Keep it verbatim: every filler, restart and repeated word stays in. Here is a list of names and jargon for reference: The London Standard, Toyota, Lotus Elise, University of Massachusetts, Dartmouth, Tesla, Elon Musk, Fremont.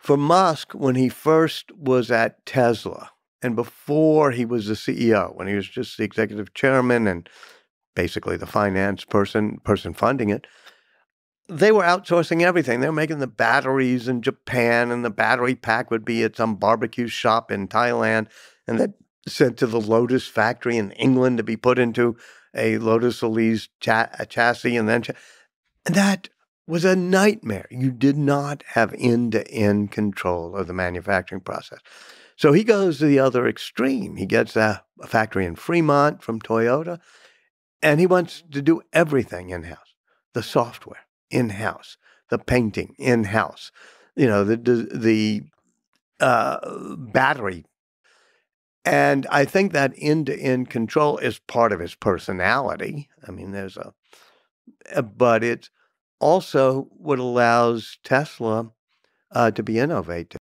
For Musk, when he first was at Tesla and before he was the C E O, when he was just the executive chairman and basically the finance person, person funding it, they were outsourcing everything. They were making the batteries in Japan, and the battery pack would be at some barbecue shop in Thailand and then sent to the Lotus factory in England to be put into a Lotus Elise cha a chassis. And then cha and that was a nightmare. You did not have end-to-end control of the manufacturing process. So he goes to the other extreme. He gets a, a factory in Fremont from Toyota, and he wants to do everything in-house, the software in-house, the painting in-house, you know, the the uh, battery. And I think that end-to-end control is part of his personality. I mean, there's a, but it's also what allows Tesla uh, to be innovative.